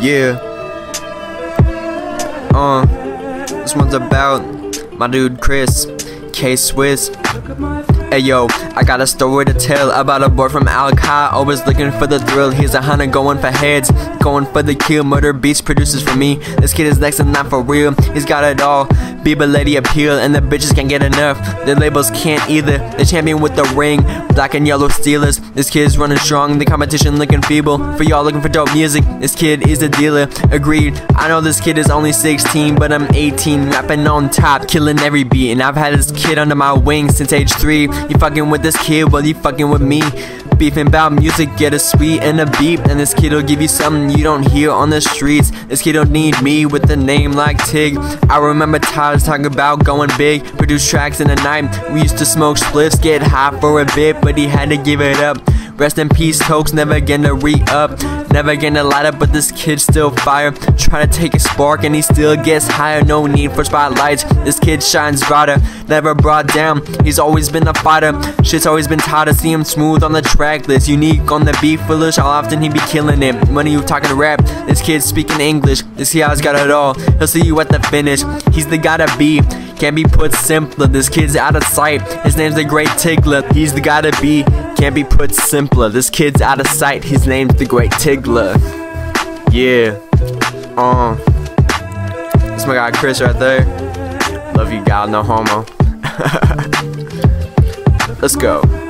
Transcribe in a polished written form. Yeah. This one's about my dude Chris K Swiss. Hey yo, I got a story to tell about a boy from Alki, always looking for the thrill. He's a hunter going for heads, going for the kill. Murder Beast produces for me. This kid is next and not for real. He's got it all. Beaver Lady Appeal, and the bitches can't get enough. The labels can't either. The champion with the ring, black and yellow Steelers. This kid's running strong, the competition looking feeble. For y'all looking for dope music, this kid is a dealer. Agreed. I know this kid is only 16, but I'm 18, rapping on top, killing every beat. And I've had this kid under my wing since age 3. You fucking with this kid, well you fucking with me. Beefing about music, get a sweet and a beat, and this kid'll give you something you don't hear on the streets. This kid don't need me with a name like Tig. I remember Todd's talking about going big, produce tracks in the night. We used to smoke spliffs, get high for a bit, but he had to give it up. Rest in peace, Tokes, never again to re-up, never again to light up, but this kid's still fire. Try to take a spark and he still gets higher. No need for spotlights, this kid shines brighter. Never brought down, he's always been a fighter. Shit's always been tired to see him smooth on the track list. Unique on the beat for lish, how often he be killing it. When are you talking rap? This kid's speaking English. This guy's got it all, he'll see you at the finish. He's the guy to be, can't be put simpler. This kid's out of sight, his name's the great Tiggler. He's the guy to be, can't be put simpler. This kid's out of sight, his name's the great Tiggler. Yeah. That's my guy Chris right there. Love you, God, no homo. Let's go.